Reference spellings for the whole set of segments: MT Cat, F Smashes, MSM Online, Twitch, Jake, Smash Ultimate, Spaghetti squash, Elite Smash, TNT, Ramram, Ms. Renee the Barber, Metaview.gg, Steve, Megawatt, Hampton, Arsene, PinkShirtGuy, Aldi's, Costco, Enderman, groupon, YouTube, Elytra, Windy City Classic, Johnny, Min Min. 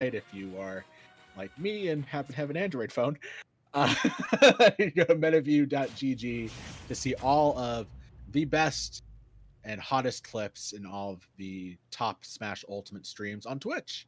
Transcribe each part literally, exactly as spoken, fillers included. if you are like me and happen to have an Android phone, uh, you go to Metaview dot G G to see all of the best and hottest clips in all of the top Smash Ultimate streams on Twitch.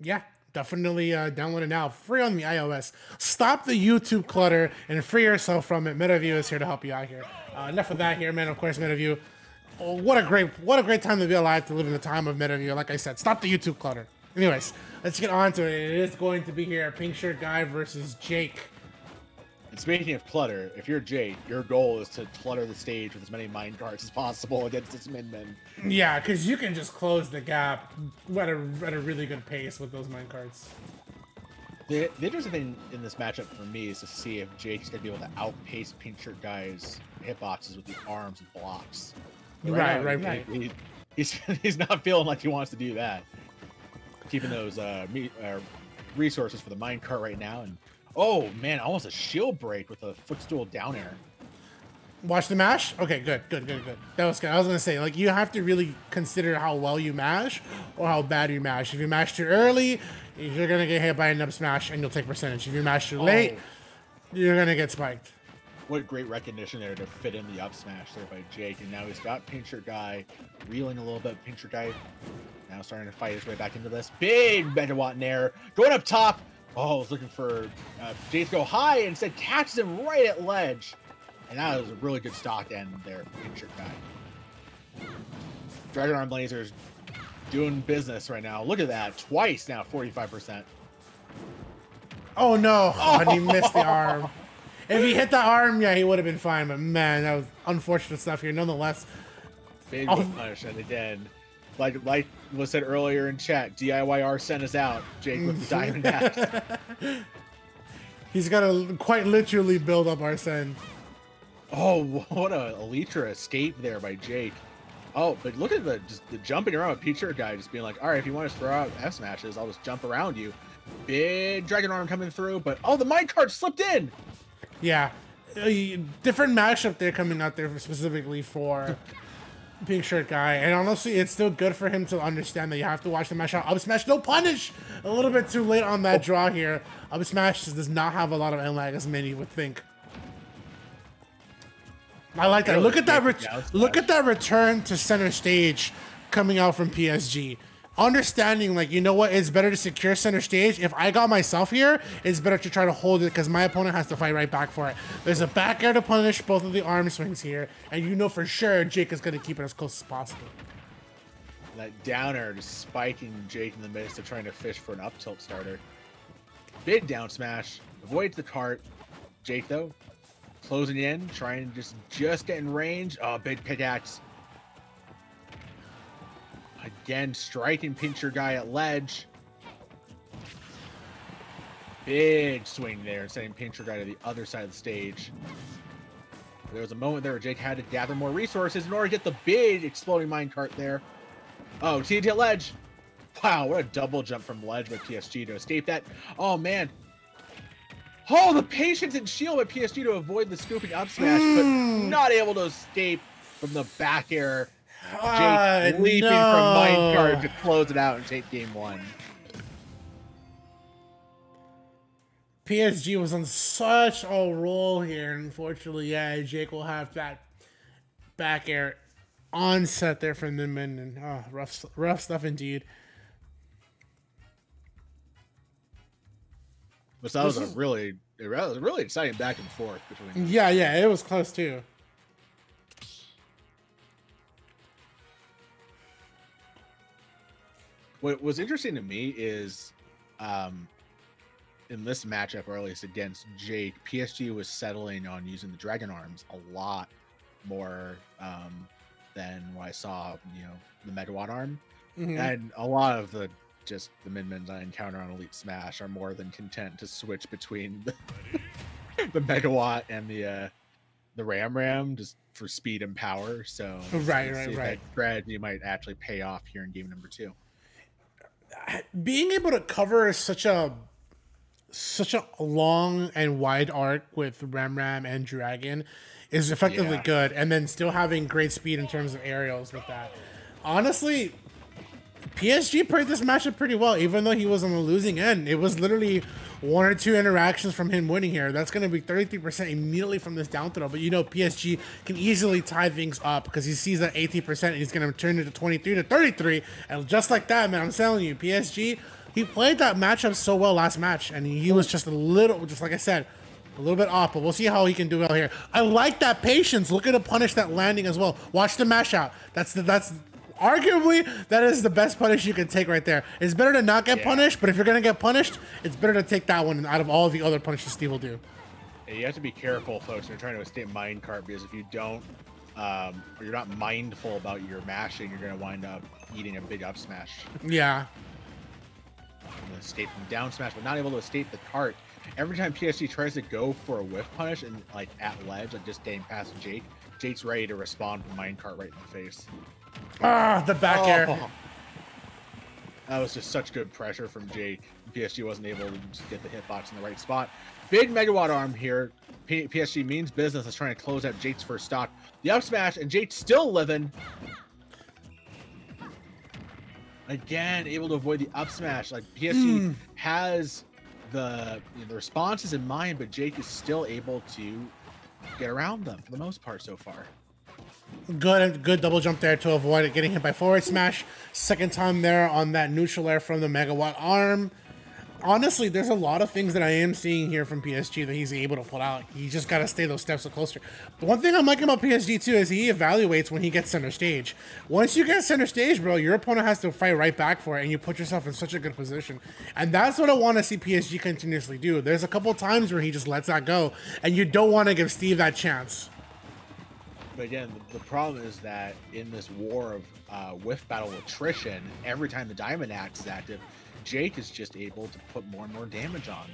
Yeah, definitely uh, download it now. Free on the iOS. Stop the YouTube clutter and free yourself from it. Metaview is here to help you out here. Uh, enough of that here, man. Of course, Metaview. Oh, what a great, what a great time to be alive, to live in the time of Metaview. Like I said, stop the YouTube clutter. Anyways, let's get on to it. It is going to be here, PinkShirtGuy versus Jake. And speaking of clutter, if you're Jake, your goal is to clutter the stage with as many mine carts as possible against this Min Min. Yeah, because you can just close the gap at a, at a really good pace with those mine carts. The, the interesting thing in this matchup for me is to see if Jake's going to be able to outpace PinkShirtGuy's hitboxes with the arms and blocks. Right, right, right. He, right. He, he's, he's not feeling like he wants to do that. Keeping those uh, me, uh, resources for the minecart right now. And oh, man, almost a shield break with a footstool down air. Watch the mash? Okay, good, good, good, good. That was good. I was going to say, like, you have to really consider how well you mash or how bad you mash. If you mash too early, you're going to get hit by an up smash and you'll take percentage. If you mash too late, oh. you're going to get spiked. What great recognition there to fit in the up smash there by Jake. And now he's got PinkShirtGuy reeling a little bit. PinkShirtGuy now starting to fight his way back into this. Big Megawatt Nair going up top. Oh, I was looking for uh, Jake to go high and instead catches him right at ledge. And that was a really good stock end there for PinkShirtGuy. Dragon Arm Blazer's doing business right now. Look at that. Twice now, forty-five percent. Oh, no. Oh, and he missed the arm. If he hit the arm, yeah, he would have been fine. But, man, that was unfortunate stuff here. Nonetheless. Big oh. punish at the end. Like, like was said earlier in chat, D I Y Arsene is out. Jake with the diamond axe. He's got to quite literally build up Arsene. Oh, what a Elytra escape there by Jake. Oh, but look at the, just the jumping around with PinkShirtGuy just being like, all right, if you want to throw out F Smashes, I'll just jump around you. Big Dragon Arm coming through, but oh, the minecart slipped in. Yeah, a different matchup there coming out there specifically for PinkShirtGuy, and honestly, it's still good for him to understand that you have to watch the mash out. Up smash, no punish! A little bit too late on that draw here. Up smash does not have a lot of end lag as many would think. I like that. Look at that, ret look at that return to center stage coming out from P S G. Understanding, like, you know what, it's better to secure center stage. If I got myself here, it's better to try to hold it because my opponent has to fight right back for it. There's a back air to punish both of the arm swings here, and you know for sure Jake is going to keep it as close as possible. That down air just spiking Jake in the midst of trying to fish for an up tilt starter. Big down smash, avoids the cart. Jake, though, closing in, trying to just, just get in range. Oh, big pickaxe. Again, striking PinkShirtGuy at ledge. Big swing there, sending PinkShirtGuy to the other side of the stage. There was a moment there where Jake had to gather more resources in order to get the big exploding minecart there. Oh, T N T at ledge. Wow, what a double jump from ledge by P S G to escape that. Oh, man. Oh, the patience and shield by P S G to avoid the scooping up smash, mm. but not able to escape from the back air. Jake uh, leaping no. from minecart to close it out and take game one. P S G was on such a roll here, and unfortunately, yeah, Jake will have that back air onset there from Min Min, and oh, rough, rough stuff indeed. But that was a really, it was a really exciting back and forth between. Yeah, yeah, it was close too. What was interesting to me is um, in this matchup, or at least against Jake, P S G was settling on using the Dragon Arms a lot more um, than what I saw, you know, the Megawatt Arm. Mm-hmm. And a lot of the just the Min Mins I encounter on Elite Smash are more than content to switch between the, the Megawatt and the uh, the Ramram just for speed and power. So right, right, right. That strategy might actually pay off here in game number two. Being able to cover such a such a long and wide arc with Ramram and Dragon is effectively yeah. good, and then still having great speed in terms of aerials with that. Honestly, P S G played this matchup pretty well, even though he was on the losing end. It was literally one or two interactions from him winning here. That's going to be thirty-three percent immediately from this down throw. But you know, P S G can easily tie things up because he sees that eighty percent and he's going to turn it to twenty-three to thirty-three. And just like that, man, I'm telling you, P S G, he played that matchup so well last match. And he was just a little, just like I said, a little bit off, but we'll see how he can do out here. I like that patience. Look at him punish that landing as well. Watch the mash out. That's the, that's arguably, that is the best punish you can take right there. It's better to not get yeah. punished, but if you're going to get punished, it's better to take that one out of all the other punishes Steve will do. You have to be careful, folks, when you're trying to escape minecart, because if you don't, um, or you're not mindful about your mashing, you're going to wind up eating a big up smash. Yeah. Escape from down smash, but not able to escape the cart. Every time P S G tries to go for a whiff punish and like at ledge, like just getting past Jake, Jake's ready to respond with minecart right in the face. Ah, the back oh. air. That was just such good pressure from Jake. P S G wasn't able to get the hitbox in the right spot. Big Megawatt arm here. P PSG means business is trying to close out Jake's first stock. The up smash, and Jake's still living. Again, able to avoid the up smash. Like P S G mm. has the, you know, the responses in mind, but Jake is still able to get around them for the most part so far. Good, good double jump there to avoid it getting hit by forward smash. Second time there on that neutral air from the Megawatt arm. Honestly, there's a lot of things that I am seeing here from P S G that he's able to pull out. He just got to stay those steps closer. The one thing I'm liking about P S G too is he evaluates when he gets center stage. Once you get center stage, bro, your opponent has to fight right back for it, and you put yourself in such a good position. And that's what I want to see P S G continuously do. There's a couple times where he just lets that go, and you don't want to give Steve that chance. But again, the problem is that in this war of uh, whiff battle attrition, every time the Diamond Axe is active, Jake is just able to put more and more damage on.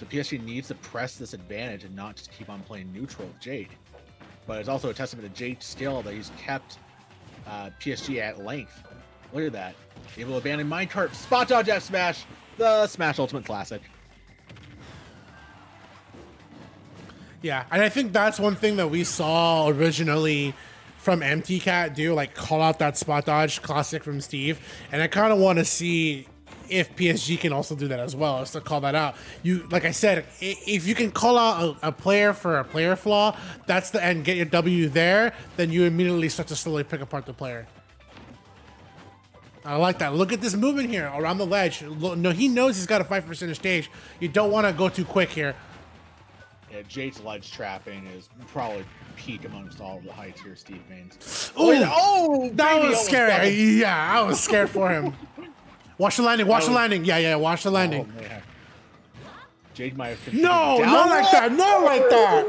So P S G needs to press this advantage and not just keep on playing neutral with Jake. But it's also a testament to Jake's skill that he's kept uh, P S G at length. Look at that. Able to abandon minecart, spot dodge F smash, the Smash Ultimate Classic. Yeah, and I think that's one thing that we saw originally from M T Cat do, like call out that spot dodge classic from Steve, and I kind of want to see if P S G can also do that as well, is to call that out. You, like I said, if you can call out a, a player for a player flaw, that's the end. Get your W there, then you immediately start to slowly pick apart the player. I like that. Look at this movement here around the ledge. No, he knows he's got a fight for center stage. You don't want to go too quick here. Yeah, Jake's ledge trapping is probably peak amongst all of the high tier Steve mains. Oh, yeah. oh, that was scary. Yeah, I was scared for him. Watch the landing. Watch was... the landing. Yeah, yeah. Watch the landing. Oh, man. Jake might have. No, down. not like that. Not like that.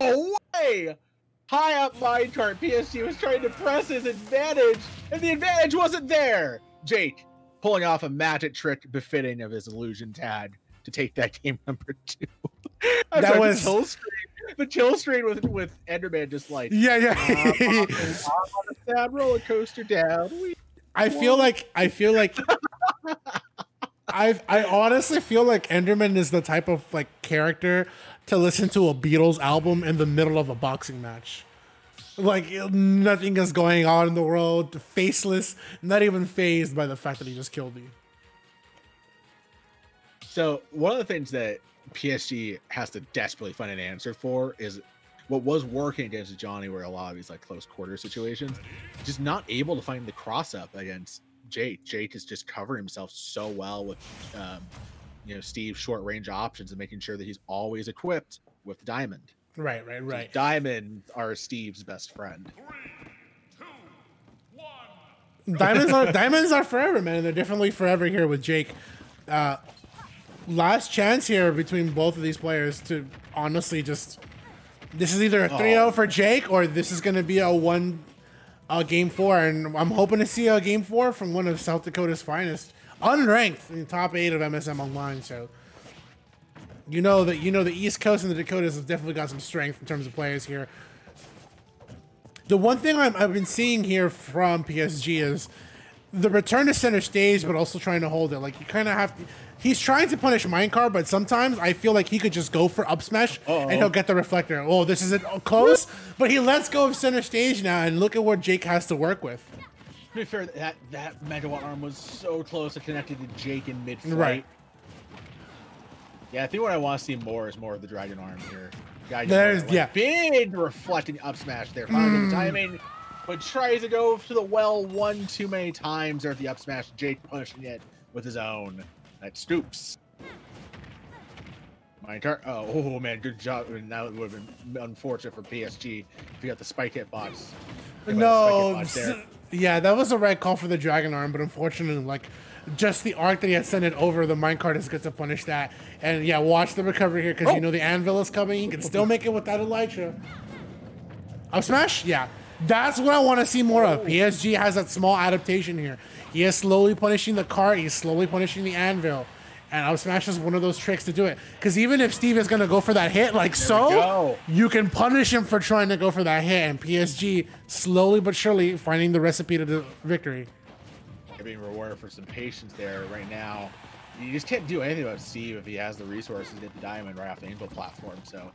No way. High up minecart. P S G was trying to press his advantage, and the advantage wasn't there. Jake pulling off a magic trick befitting of his illusion tag to take that game number two. That sorry, was the chill screen, the chill screen with with Enderman just like yeah yeah. I'm on a sad roller coaster down. We I won. feel like I feel like I I honestly feel like Enderman is the type of like character to listen to a Beatles album in the middle of a boxing match. Like nothing is going on in the world, faceless, not even fazed by the fact that he just killed you. So one of the things that P S G has to desperately find an answer for is what was working against Johnny, where a lot of these like close quarter situations, just not able to find the cross up against Jake. Jake is just covering himself so well with, um, you know, Steve's short range options and making sure that he's always equipped with the diamond. Right, right, right. So diamonds are Steve's best friend. three, two, one. Diamonds are diamonds are forever, man. They're definitely forever here with Jake. Uh, Last chance here between both of these players to honestly just... This is either a three oh for Jake or this is going to be a one uh, game four. And I'm hoping to see a game four from one of South Dakota's finest. Unranked in the top eight of M S M Online. So you know that you know the East Coast and the Dakotas have definitely got some strength in terms of players here. The one thing I'm, I've been seeing here from P S G is the return to center stage, but also trying to hold it. Like you kind of have to... He's trying to punish minecart, but sometimes I feel like he could just go for up smash Uh-oh. and he'll get the reflector. Oh, this isn't close, but he lets go of center stage now, and look at what Jake has to work with. To be fair, that, that Megawatt arm was so close to connected to Jake in mid-flight. Right. Yeah, I think what I want to see more is more of the Dragon Arm here. Dragon There's, arm. Like, yeah. Big reflecting up smash there. Final mm. timing, but tries to go to the well one too many times there at the up smash. Jake pushing it with his own. That scoops. My entire, oh, oh man, good job. I mean, that would have been unfortunate for P S G if you got the spike hit box. No, the spike hit box there. Yeah, that was a right call for the Dragon Arm, but unfortunately, like, just the arc that he had sent it over, the minecart is good to punish that. And yeah, watch the recovery here, because oh. you know the anvil is coming. You can still make it without Elytra. Up smash? Yeah. That's what I want to see more of. P S G has that small adaptation here. He is slowly punishing the cart. He's slowly punishing the anvil. And up smash is one of those tricks to do it. Because even if Steve is going to go for that hit, like there so, you can punish him for trying to go for that hit. And P S G slowly but surely finding the recipe to the victory. Being rewarded for some patience there right now. You just can't do anything about Steve if he has the resources to get the diamond right off the angel platform, so.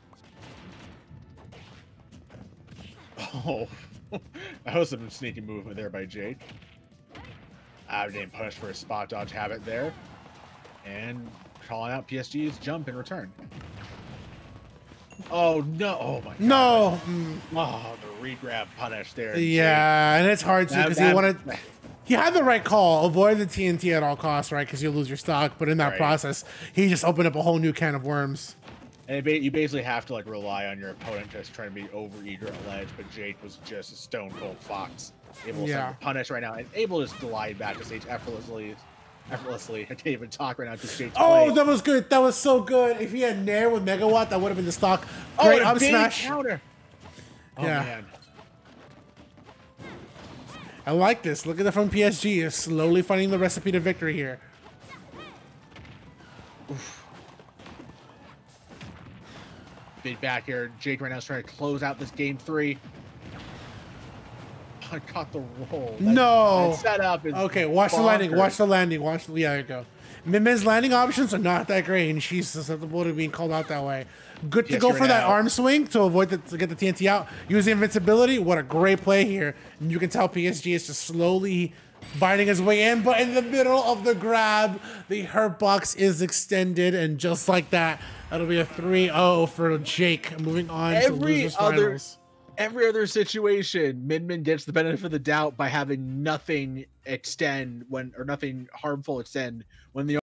Oh, that was some sneaky movement there by Jake. I didn't punish for a spot dodge habit there. And calling out P S G's jump in return. Oh no, oh my god. No! Oh, the re-grab punish there. Yeah, Jake. And it's hard to, because he wanted... He had the right call. Avoid the T N T at all costs, right? Because you lose your stock. But in that right. process, he just opened up a whole new can of worms. And ba you basically have to like rely on your opponent just trying to be over eager at ledge. But Jake was just a stone cold fox, able yeah. to punish right now, and able to just glide back to stage effortlessly. Effortlessly, I can't even talk right now because Jake's Oh, played. That was good. That was so good. If he had Nair with Megawatt, that would have been the stock. Great oh, up smash. Counter. Oh yeah. man. I like this. Look at that from P S G. Is slowly finding the recipe to victory here. Oof. Big back here. Jake right now is trying to close out this game three. I caught the roll. That, no. That setup is okay, watch bonkers. the landing. Watch the landing. Watch the. Yeah, there you go. Min Min's landing options are not that great, and she's susceptible to being called out that way. Good to yes, go for that out. arm swing to avoid the, to get the T N T out. Use the invincibility. What a great play here. And you can tell P S G is just slowly biting his way in, but in the middle of the grab, the hurt box is extended, and just like that, that'll be a three oh for Jake. Moving on every to losers other, finals. Every other situation, Min Min gets the benefit of the doubt by having nothing extend when, or nothing harmful extend when the